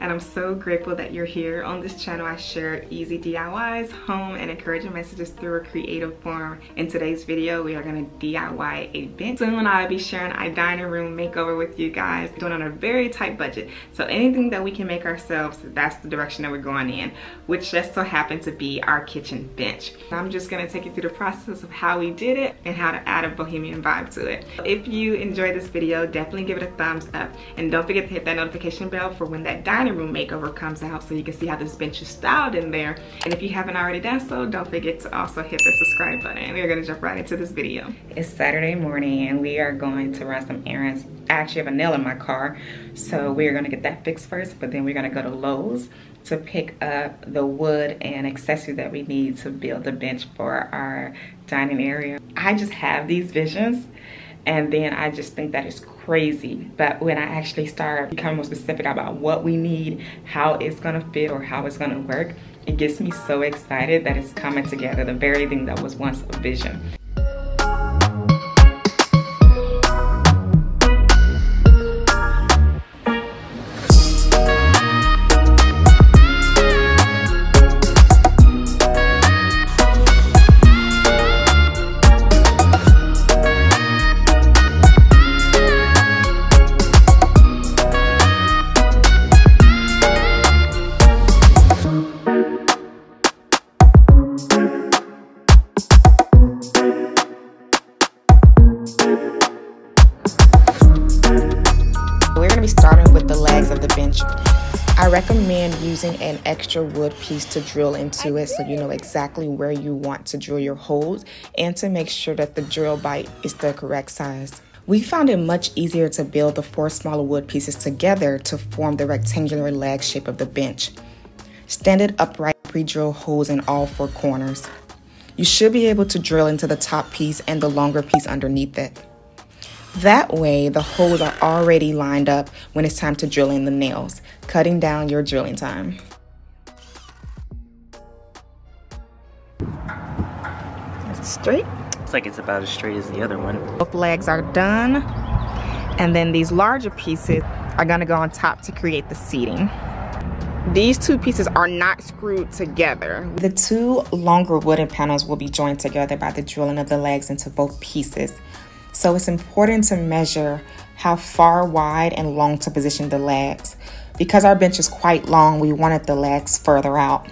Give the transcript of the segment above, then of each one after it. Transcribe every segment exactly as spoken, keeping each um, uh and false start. and I'm so grateful that you're here. On this channel, I share easy D I Ys, home, and encouraging messages through a creative form. In today's video, we are gonna D I Y a bench. Soon I'll be sharing our dining room makeover with you guys. We're doing on a very tight budget, so anything that we can make ourselves, that's the direction that we're going in, which just so happened to be our kitchen bench. I'm just gonna take you through the process of how we did it and how to add a bohemian vibe to it. If you enjoyed this video, definitely give it a thumbs up, and don't forget to hit that notification bell for when that dining room makeover comes out so you can see how this bench is styled in there. And if you haven't already done so, don't forget to also hit the subscribe button. We're gonna jump right into this video. It's Saturday morning and we are going to run some errands. I actually have a nail in my car, so we're gonna get that fixed first, but then we're gonna go to Lowe's to pick up the wood and accessories that we need to build the bench for our dining area. I just have these visions, and then I just think that is crazy. But when I actually start becoming more specific about what we need, how it's gonna fit, or how it's gonna work, it gets me so excited that it's coming together, the very thing that was once a vision. I recommend using an extra wood piece to drill into it so you know exactly where you want to drill your holes, and to make sure that the drill bit is the correct size. We found it much easier to build the four smaller wood pieces together to form the rectangular leg shape of the bench. Standard upright pre-drill holes in all four corners. You should be able to drill into the top piece and the longer piece underneath it. That way, the holes are already lined up when it's time to drill in the nails, cutting down your drilling time. Is it straight? Looks like it's about as straight as the other one. Both legs are done, and then these larger pieces are gonna go on top to create the seating. These two pieces are not screwed together. The two longer wooden panels will be joined together by the drilling of the legs into both pieces. So it's important to measure how far wide and long to position the legs. Because our bench is quite long, we wanted the legs further out.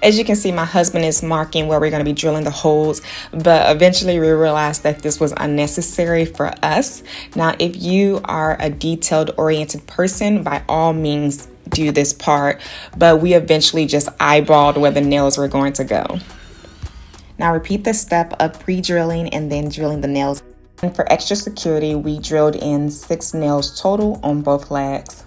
As you can see, my husband is marking where we're going to be drilling the holes, but eventually we realized that this was unnecessary for us. Now, if you are a detailed oriented person, by all means do this part, but we eventually just eyeballed where the nails were going to go. Now repeat the step of pre-drilling and then drilling the nails. And for extra security, we drilled in six nails total on both legs.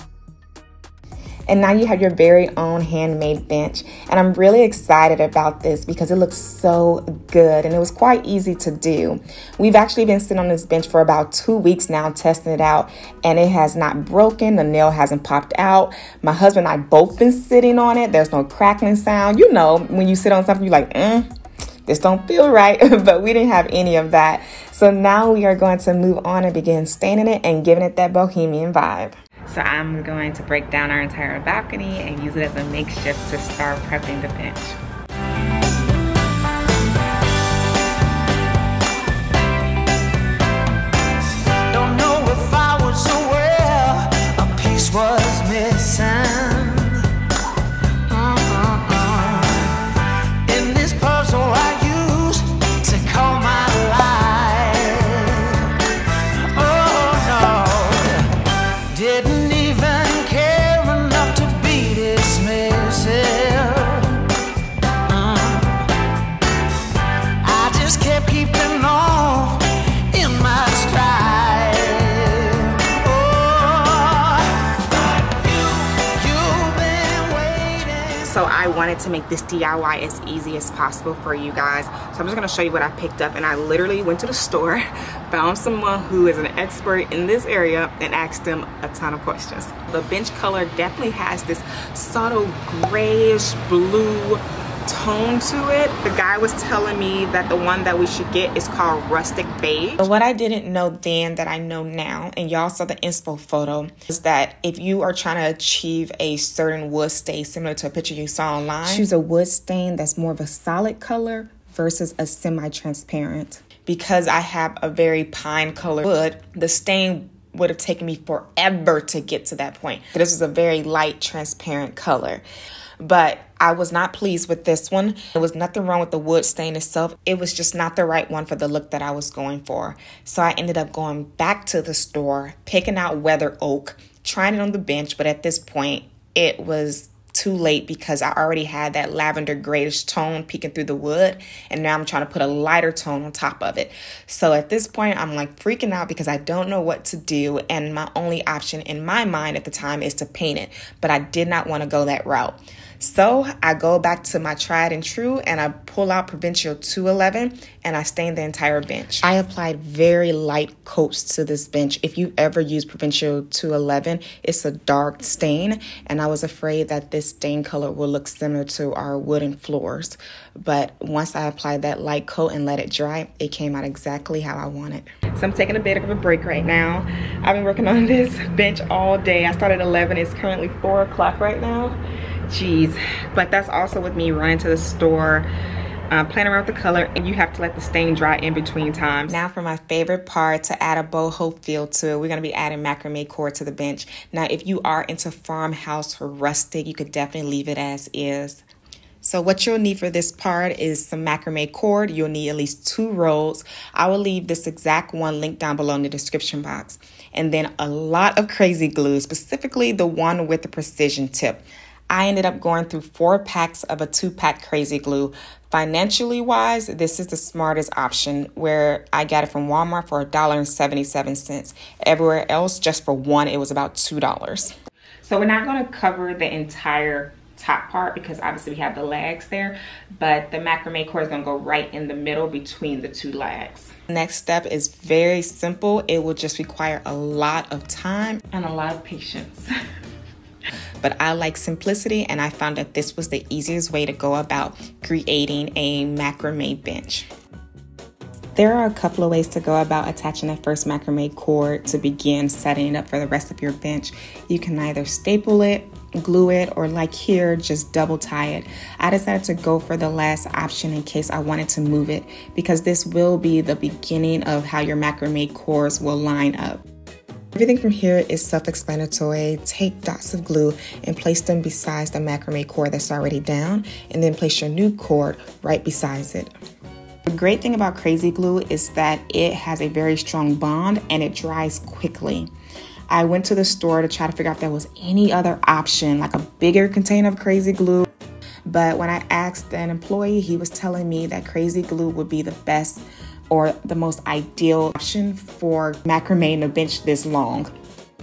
And now you have your very own handmade bench. And I'm really excited about this because it looks so good, and it was quite easy to do. We've actually been sitting on this bench for about two weeks now, testing it out, and it has not broken. The nail hasn't popped out. My husband and I both been sitting on it. There's no crackling sound. You know, when you sit on something, you're like, mm. This don't feel right, but we didn't have any of that. So now we are going to move on and begin staining it and giving it that bohemian vibe. So I'm going to break down our entire balcony and use it as a makeshift to start prepping the bench. Don't know if I was aware a piece was missing. Wanted to make this D I Y as easy as possible for you guys. So I'm just gonna show you what I picked up, and I literally went to the store, found someone who is an expert in this area, and asked them a ton of questions. The bench color definitely has this subtle grayish blue tone to it. The guy was telling me that the one that we should get is called Rustic Beige. But what I didn't know then that I know now, and y'all saw the inspo photo, is that if you are trying to achieve a certain wood stain similar to a picture you saw online, choose a wood stain that's more of a solid color versus a semi-transparent. Because I have a very pine colored wood, the stain would have taken me forever to get to that point. This is a very light, transparent color. But I was not pleased with this one. There was nothing wrong with the wood stain itself. It was just not the right one for the look that I was going for. So I ended up going back to the store, picking out Weather Oak, trying it on the bench. But at this point, it was too late because I already had that lavender grayish tone peeking through the wood, and now I'm trying to put a lighter tone on top of it. So at this point I'm like freaking out because I don't know what to do, and my only option in my mind at the time is to paint it, but I did not want to go that route. So I go back to my tried and true and I pull out Provincial two eleven and I stain the entire bench. I applied very light coats to this bench. If you ever use Provincial two eleven, it's a dark stain, and I was afraid that this stain color will look similar to our wooden floors. But once I applied that light coat and let it dry, it came out exactly how I wanted. So I'm taking a bit of a break right now. I've been working on this bench all day. I started at eleven, it's currently four o'clock right now. Jeez, but that's also with me running to the store, uh, playing around with the color, and you have to let the stain dry in between times. Now for my favorite part, to add a boho feel to it, we're going to be adding macrame cord to the bench. Now if you are into farmhouse or rustic, you could definitely leave it as is. So what you'll need for this part is some macrame cord. You'll need at least two rolls. I will leave this exact one linked down below in the description box. And then a lot of crazy glue, specifically the one with the precision tip. I ended up going through four packs of a two-pack crazy glue. Financially wise, this is the smartest option, where I got it from Walmart for a dollar and seventy-seven cents. Everywhere else, just for one, it was about two dollars. So we're not going to cover the entire top part because obviously we have the lags there, but the macrame cord is going to go right in the middle between the two lags. Next step is very simple. It will just require a lot of time and a lot of patience. But I like simplicity, and I found that this was the easiest way to go about creating a macrame bench. There are a couple of ways to go about attaching that first macrame cord to begin setting it up for the rest of your bench. You can either staple it, glue it, or like here, just double tie it. I decided to go for the last option in case I wanted to move it, because this will be the beginning of how your macrame cords will line up. Everything from here is self-explanatory. Take dots of glue and place them besides the macrame cord that's already down, and then place your new cord right besides it. The great thing about crazy glue is that it has a very strong bond and it dries quickly. I went to the store to try to figure out if there was any other option, like a bigger container of crazy glue. But when I asked an employee, he was telling me that crazy glue would be the best or the most ideal option for macrame in a bench this long.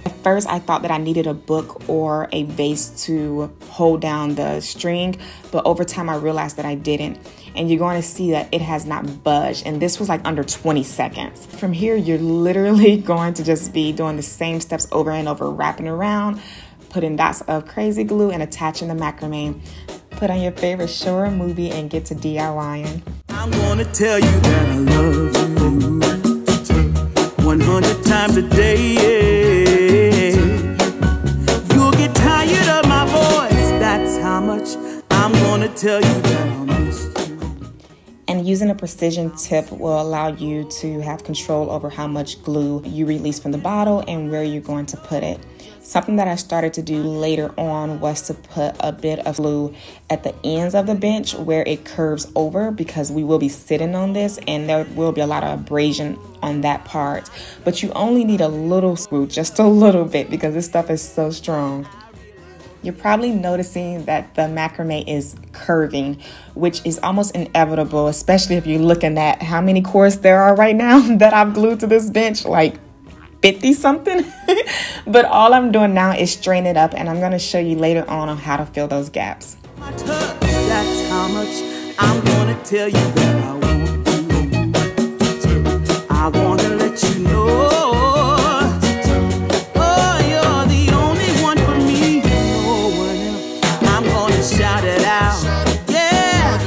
At first, I thought that I needed a book or a vase to hold down the string, but over time I realized that I didn't. And you're going to see that it has not budged, and this was like under twenty seconds. From here, you're literally going to just be doing the same steps over and over, wrapping around, putting dots of crazy glue and attaching the macrame. Put on your favorite shore movie and get to DIYing. I'm gonna tell you that I love you one hundred times a day. You'll get tired of my voice. That's how much I'm gonna tell you that I missed you. And using a precision tip will allow you to have control over how much glue you release from the bottle and where you're going to put it. Something that I started to do later on was to put a bit of glue at the ends of the bench where it curves over, because we will be sitting on this and there will be a lot of abrasion on that part. But you only need a little screw, just a little bit, because this stuff is so strong. You're probably noticing that the macrame is curving, which is almost inevitable, especially if you're looking at how many cords there are right now that I've glued to this bench, like fifty something. But all I'm doing now is strain it up, and I'm going to show you later on on how to fill those gaps. That's how much I'm going to tell you that I want to. I want to let you know. Oh, you're the only one for me. No one else. I'm going to shout it out. Yeah.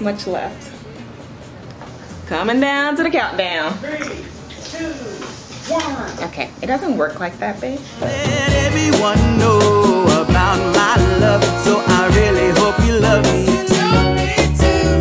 this much left. Coming down to the countdown. Three, two, one. Okay, it doesn't work like that, babe. Let everyone know about my love, so I really hope you love me too.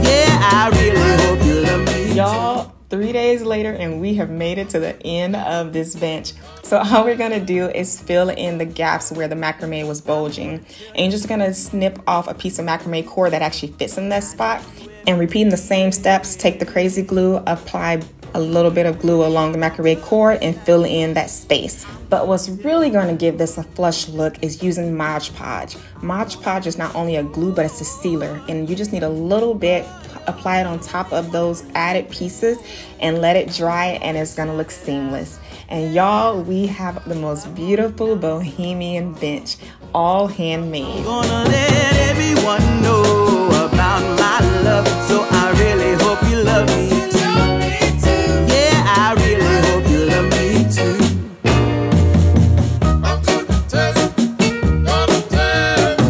Yeah, I really hope you love me. Y'all, three days later and we have made it to the end of this bench. So all we're gonna do is fill in the gaps where the macrame was bulging. And you're just gonna snip off a piece of macrame core that actually fits in that spot. And repeating the same steps, take the crazy glue, apply a little bit of glue along the macrame core and fill in that space. But what's really gonna give this a flush look is using Mod Podge. Mod Podge is not only a glue, but it's a sealer. And you just need a little bit, apply it on top of those added pieces and let it dry, and it's gonna look seamless. And y'all, we have the most beautiful bohemian bench, all handmade. Gonna let everyone know about my love, so I really hope you love me too. Yeah, I really hope you love me too. I'm gonna tell you, gonna tell you,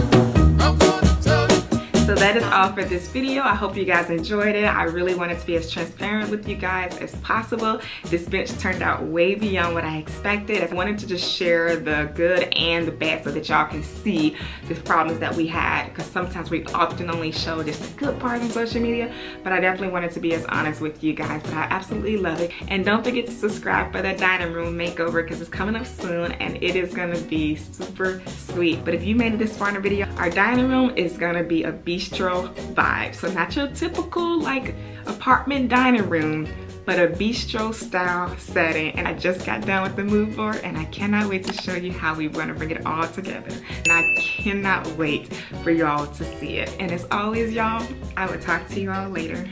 I'm gonna tell you. So that is all for this video. I hope you guys enjoyed it. I really wanted to be as transparent with you guys as possible. This bench turned out way beyond what I expected. I wanted to just share the good and the bad so that y'all can see the problems that we had, because sometimes we often only show just the good part on social media, but I definitely wanted to be as honest with you guys. But I absolutely love it. And don't forget to subscribe for that dining room makeover, because it's coming up soon and it is gonna be super sweet. But if you made it this far in the video, our dining room is gonna be a bistro vibe. So not your typical like apartment dining room, but a bistro style setting. And I just got done with the mood board and I cannot wait to show you how we're gonna bring it all together. And I cannot wait for y'all to see it. And as always, y'all, I will talk to you all later.